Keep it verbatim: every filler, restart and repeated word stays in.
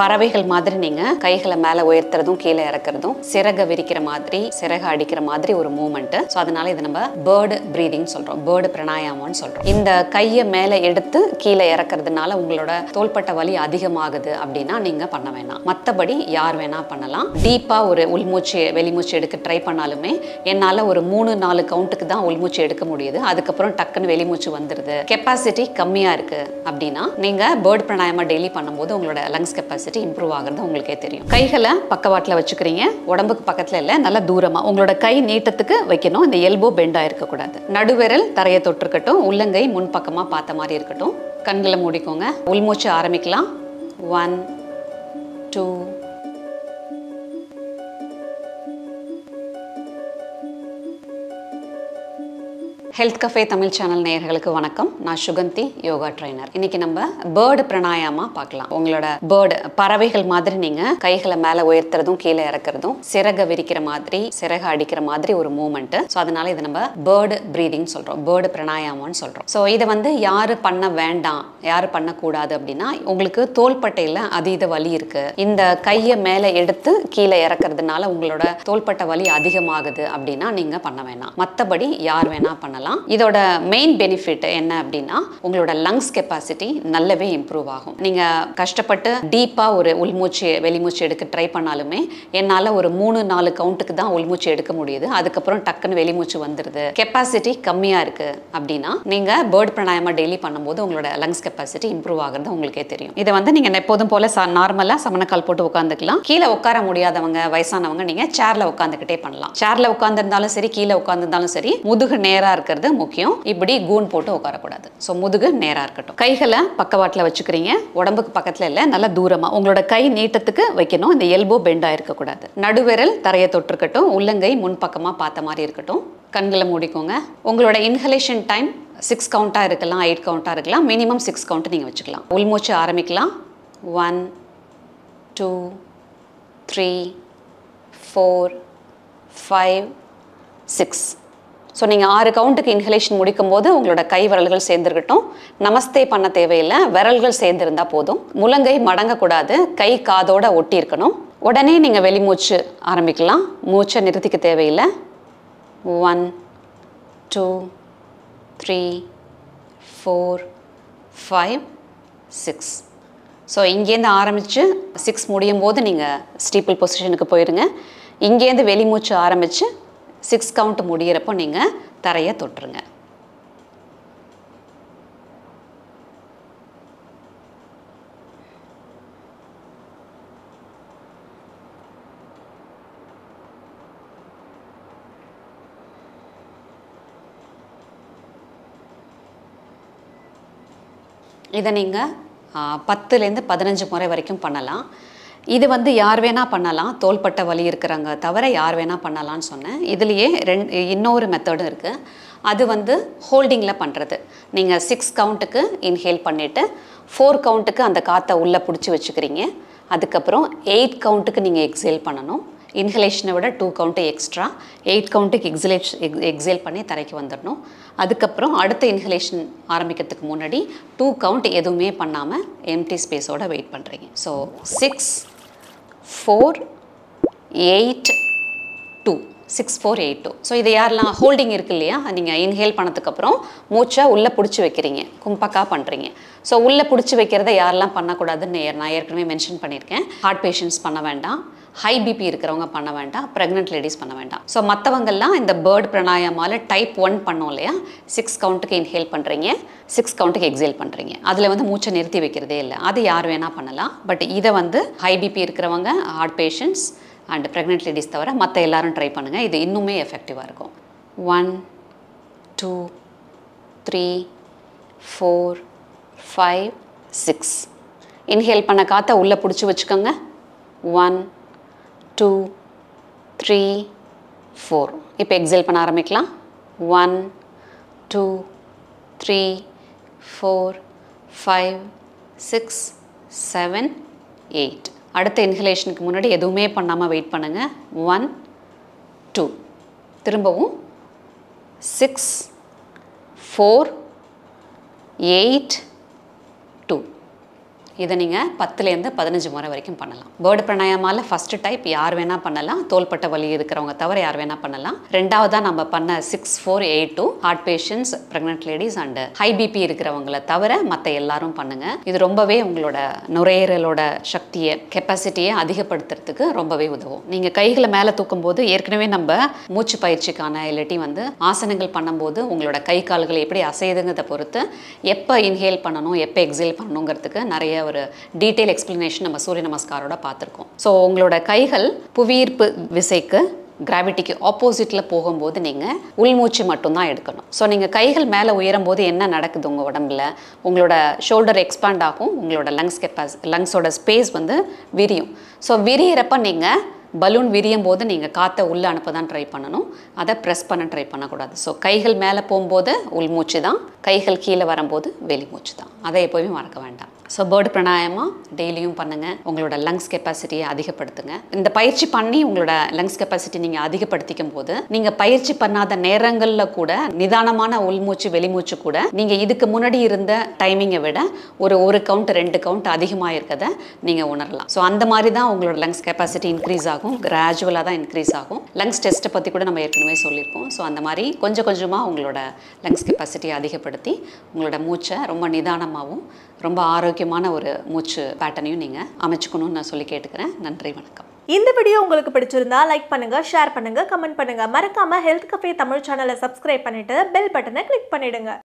பறவைகள் மாதிரி நீங்க கைகளை மேல உயர்த்துறதும் கீழே இறக்குறதும் சிறக விரிக்கிற மாதிரி சிறக அடிக்கிற மாதிரி ஒரு மூவ்மெண்ட். சோ அதனால இது நம்ம பேர்ட் பிரீதிங் சொல்றோம், பேர்ட் பிராணாயாமம்னு சொல்றோம். இந்த கையை மேல எடுத்து கீழே இறக்குறதுனால உங்களோட தோள்பட்ட வலி அதிகமாகுது அப்படினா நீங்க பண்ண வேணாம். மத்தபடி யார் வேணா பண்ணலாம். டீப்பா ஒரு உள்மூச்சு வெளிமூச்சு எடுக்க ட்ரை பண்ணாலுமே என்னால ஒரு மூணு நாலு கவுண்ட்டுக்கு தான் உள்மூச்சு எடுக்க முடியுது, அதுக்கப்புறம் டக்குன்னு வெளிமூச்சு வந்துருது, கெப்பாசிட்டி கம்மியா இருக்கு அப்படின்னா நீங்க பேர்ட் பிராணாயாமம் டெய்லி பண்ணும்போது உங்களோட லங்ஸ் கெப்பாசிட்டி இம்ப்ரூவ் ஆகிறது உங்களுக்கே தெரியும். கைகளை பக்கவாட்டில் வச்சுக்கிறீங்க, உடம்புக்கு பக்கத்துல இல்ல, நல்லா தூரமா உங்களோட கை நீட்டத்துக்கு வைக்கணும். இந்த எல்போ பெண்டா இருக்க கூடாது. நடுவிரல் தரையை தொட்டிருக்கட்டும், உள்ளங்கை முன் பக்கமா பார்த்த மாதிரி இருக்கட்டும். கண்களை மூடிக்கோங்க, உள்மூச்சு ஆரம்பிக்கலாம். One two Health Cafe Tamil channel நேயர்களுக்கு வணக்கம். நான் சுகந்தி, யோகா ட்ரைனர். இன்னைக்கு நம்ம பேர்டு பிராணாயாமா பார்க்கலாம். உங்களோட பேர்டு பறவைகள் மாதிரி நீங்க கைகளை மேல உயர்த்துறதும் கீழே இறக்குறதும் சிறக விரிக்கிற மாதிரி சிறக அடிக்கிற மாதிரி ஒரு மூவ்மெண்ட். ஸோ அதனால இதை நம்ம பேர்டு பிரீதிங் சொல்றோம், பேர்டு பிராணாயாமம்னு சொல்றோம். ஸோ இதை வந்து யாரு பண்ண வேண்டாம், யாரு பண்ணக்கூடாது அப்படின்னா உங்களுக்கு தோள்பட்டையில அதீத வலி இருக்கு, இந்த கையை மேல எடுத்து கீழே இறக்குறதுனால உங்களோட தோள்பட்ட வலி அதிகமாகுது அப்படின்னா நீங்க பண்ண வேணாம். மற்றபடி யார் வேணா பண்ணலாம். இதோட மெயின் பெனிஃபிட் என்ன அப்படின்னா உங்களோட லங்ஸ் கெப்பாசிட்டி நல்லாவே இம்ப்ரூவ் ஆகும். நீங்க கஷ்டப்பட்டு டீப்பா ஒரு உள்மூச்சு வெளிமூச்சு எடுக்க ட்ரை பண்ணாலுமே என்னால ஒரு மூணு நாலு கவுண்ட்டுக்கு தான் உள்மூச்சு எடுக்க முடியுது, அதுக்கப்புறம் டக்குன்னு வெளிமூச்சு வந்துருது, கெப்பாசிட்டி கம்மியா இருக்கு அப்படின்னா நீங்க பேர்ட் பிராணாயாமம் டெய்லி பண்ணும்போது உங்களோட லங்ஸ் கெப்பாசிட்டி இம்ப்ரூவ் ஆகிறது உங்களுக்கே தெரியும். இதை வந்து நீங்க எப்போதும் போல நார்மலா சமணக்கால் போட்டு உட்காந்துக்கலாம். கீழே உட்கார முடியாதவங்க வயசானவங்க நீங்க சேர்ல உட்காந்துக்கிட்டே பண்ணலாம். சேர்ல உட்காந்துருந்தாலும் சரி கீழே உட்காந்துருந்தாலும் சரி முதுகு நேரா இருக்கு முக்கியம். இப்படி கூன் போட்டு உட்காரக்கூடாது. சோ முதுகு நேரா இருக்கட்டும். கைகளை பக்கவாட்டில் வச்சுக்கிறீங்க, உடம்புக்கு பக்கத்துல இல்ல, நல்லா தூரமா உங்களோட கை நீட்டத்துக்கு வைக்கணும். இந்த எல்போ பெண்டா இருக்க கூடாது. நடுவிரல் தரையை தொட்டிருக்கட்டும், உள்ளங்கை முன் பக்கமா பார்த்த மாதிரி இருக்கட்டும். கண்களை மூடிக்கோங்க. உங்களோட இன்ஹலேஷன் டைம் சிக்ஸ் கவுண்டா இருக்கலாம், எயிட் கவுண்டா இருக்கலாம், மினிமம் சிக்ஸ் கவுண்ட் நீங்க வச்சுக்கலாம். உள்மூச்சு ஆரம்பிக்கலாம். One two three four five six. So நீங்கள் ஆறு கவுண்ட்டுக்கு இன்ஹலேஷன் முடிக்கும் போது உங்களோட கை விரல்கள் சேர்ந்துருக்கட்டும். நமஸ்தே பண்ண தேவையில்லை, விரல்கள் சேர்ந்துருந்தா போதும். முழங்கை மடங்கக்கூடாது, கை காதோட ஒட்டி இருக்கணும். உடனே நீங்கள் வெளிமூச்சு ஆரம்பிக்கலாம், மூச்சை நிறுத்திக்க தேவையில்லை. One two three four five six. So இங்கேருந்து ஆரம்பித்து சிக்ஸ் முடியும் போது நீங்கள் ஸ்டீப்பிள் பொசிஷனுக்கு போயிடுங்க. இங்கேருந்து வெளிமூச்சு ஆரம்பித்து சிக்ஸ் கவுண்ட் முடிகிறப்போ நீங்கள் தரையை தொட்டுருங்க. இதை நீங்கள் பத்துலேருந்து பதினஞ்சு முறை வரைக்கும் பண்ணலாம். இது வந்து யார் வேணா பண்ணலாம், தோள்பட்ட வலி இருக்கிறாங்க தவிர யார் வேணா பண்ணலாம்னு சொன்னேன். இதுலேயே ரெண்டு இன்னொரு மெத்தடும் இருக்குது. அது வந்து ஹோல்டிங்கில் பண்ணுறது. நீங்கள் சிக்ஸ் கவுண்ட்டுக்கு இன்ஹேல் பண்ணிவிட்டு ஃபோர் கவுண்ட்டுக்கு அந்த காற்றை உள்ளே பிடிச்சி வச்சுக்கிறீங்க, அதுக்கப்புறம் எயிட் கவுண்ட்டுக்கு நீங்கள் எக்ஸேல் பண்ணணும். இன்ஹலேஷனை விட டூ கவுண்ட்டு எக்ஸ்ட்ரா, எயிட் கவுண்ட்டுக்கு எக்ஸலேஷ் எக் எக்ஸேல் பண்ணி தரைக்கு வந்துடணும். அதுக்கப்புறம் அடுத்த இன்ஹலேஷன் ஆரம்பிக்கிறதுக்கு முன்னாடி டூ கவுண்ட் எதுவுமே பண்ணாமல் எம்டி ஸ்பேஸோட வெயிட் பண்ணுறீங்க. So six four eight two, six four eight two. So இது யாரெல்லாம் ஹோல்டிங் இருக்கு இல்லையா, நீங்கள் இன்ஹேல் பண்ணதுக்கப்புறம் மூச்சை உள்ளே பிடிச்சி வைக்கிறீங்க, கும்பக்காக பண்ணுறீங்க. ஸோ உள்ளே பிடிச்சி வைக்கிறத யாரெல்லாம் பண்ணக்கூடாதுன்னு நான் ஏற்கனவே மென்ஷன் பண்ணியிருக்கேன். ஹார்ட் பேஷண்ட்ஸ் பண்ண வேண்டாம், ஹை பிபி இருக்கிறவங்க பண்ண வேண்டாம், ப்ரெக்னென்ட் லேடிஸ் பண்ண வேண்டாம். ஸோ மற்றவங்கெல்லாம் இந்த பேர்ட் பிராணாயாமால டைப் ஒன் பண்ணோம் இல்லையா, சிக்ஸ் கவுண்ட்டுக்கு இன்ஹேல் பண்ணுறீங்க, சிக்ஸ் கவுண்ட்டுக்கு எக்ஸேல் பண்ணுறீங்க, அதில் வந்து மூச்சை நிறுத்தி வைக்கிறதே இல்லை, அது யார் வேணால் பண்ணலாம். பட் இதை வந்து ஹை பிபி இருக்கிறவங்க, heart patients and pregnant ladies தவிர மற்ற எல்லாரும் ட்ரை பண்ணுங்கள். இது இன்னுமே எஃபெக்டிவாக இருக்கும். One two three four five six. Inhale பண்ண காற்றை உள்ளே பிடிச்சி வச்சுக்கோங்க. One two three four. இப்போ எக்ஸேல் பண்ண ஆரம்பிக்கலாம். One two three four five six seven eight. அடுத்த இன்ஹலேஷனுக்கு முன்னாடி எதுவுமே பண்ணாமல் வெயிட் பண்ணுங்கள். ஒன் டூ, திரும்பவும் சிக்ஸ் ஃபோர் எயிட் டூ. இதை நீங்கள் பத்துல இருந்து பதினைந்து முறை வரைக்கும் பண்ணலாம். பேர்ட் பிராணாயாமால ஃபர்ஸ்ட் டைப் யார் வேணா பண்ணலாம், தோள்பட்ட வலி இருக்கிறவங்க தவிர யார் வேணா பண்ணலாம். ரெண்டாவதா நம்ம பண்ண six four eight two heart patients, pregnant ladies and high BP இருக்கிறவங்களை தவிர மற்ற எல்லாரும் பண்ணுங்க. இது ரொம்பவே உங்களோட நுரையீரலோட சக்தியை கெப்பாசிட்டியை அதிகப்படுத்துறதுக்கு ரொம்பவே உதவும். நீங்க கைகளை மேலே தூக்கும் போது ஏற்கனவே நம்ம மூச்சு பயிற்சிக்கான இல்லாட்டி வந்து ஆசனங்கள் பண்ணும்போது உங்களோட கை கால்களை எப்படி அசையுதுங்கிறத பொறுத்து எப்போ இன்ஹேல் பண்ணணும் எப்போ எக்ஸேல் பண்ணணுங்கிறதுக்கு நிறைய ஒரு டீட்டெயில் எக்ஸ்பிளனேஷன் நம்ம சூரிய நமஸ்காரோட பார்த்துருக்கோம். ஸோ உங்களோட கைகள் புவியீர்ப்பு விசைக்கு கிராவிட்டிக்கு ஆப்போசிட்டில் போகும்போது நீங்கள் உள்மூச்சு மட்டும்தான் எடுக்கணும். ஸோ நீங்கள் கைகள் மேலே உயரும் போது என்ன நடக்குது உங்கள் உடம்புல, உங்களோட ஷோல்டர் எக்ஸ்பேண்ட் ஆகும், உங்களோட லங்ஸ் கெப்பாசி லங்ஸோட ஸ்பேஸ் வந்து விரியும். ஸோ விரியிறப்ப நீங்கள் பலூன் விரியும் போது நீங்கள் காற்றை உள்ளே அனுப்ப தான் ட்ரை பண்ணணும், அதை ப்ரெஸ் பண்ண ட்ரை பண்ணக்கூடாது. ஸோ கைகள் மேலே போகும்போது உள்மூச்சு தான், கைகள் கீழே வரும்போது வெளிமூச்சு தான், அதை எப்போயுமே மறக்க வேண்டாம். ஸோ பேர்ட் பிராணாயாமா டெய்லியும் பண்ணுங்கள், உங்களோட லங்ஸ் கெப்பாசிட்டியை அதிகப்படுத்துங்க. இந்த பயிற்சி பண்ணி உங்களோட லங்ஸ் கெப்பாசிட்டி நீங்கள் அதிகப்படுத்திக்கும் போது நீங்கள் பயிற்சி பண்ணாத நேரங்களில் கூட நிதானமான உள்மூச்சு வெளிமூச்சு கூட நீங்கள் இதுக்கு முன்னாடி இருந்த டைமிங்கை விட ஒரு ஒரு கவுண்ட் ரெண்டு கவுண்ட் அதிகமாக இருக்கிறத நீங்கள் உணரலாம். ஸோ அந்த மாதிரி தான் உங்களோட லங்ஸ் கெப்பாசிட்டி இன்க்ரீஸ் ஆகும், கிராஜுவலாக தான் இன்க்ரீஸ் ஆகும். லங்ஸ் டெஸ்ட்டை பற்றி கூட நம்ம ஏற்கனவே சொல்லியிருக்கோம். ஸோ அந்த மாதிரி கொஞ்சம் கொஞ்சமாக உங்களோட லங்ஸ் கெப்பாசிட்டியை அதிகப்படுத்தி உங்களோட மூச்சை ரொம்ப நிதானமாகவும் ரொம்ப ஆரோக்கியமான ஒரு மூச்சு பேட்டர்னையும் நீங்கள் அமைச்சுக்கணும்னு நான் சொல்லி கேட்டுக்கிறேன். நன்றி, வணக்கம். இந்த வீடியோ உங்களுக்கு பிடிச்சிருந்தா லைக் பண்ணுங்க, ஷேர் பண்ணுங்க, கமெண்ட் பண்ணுங்க. மறக்காம ஹெல்த் கஃபே தமிழ் சேனலை சப்ஸ்கிரைப் பண்ணிட்டு பெல் பட்டனை கிளிக் பண்ணிடுங்க.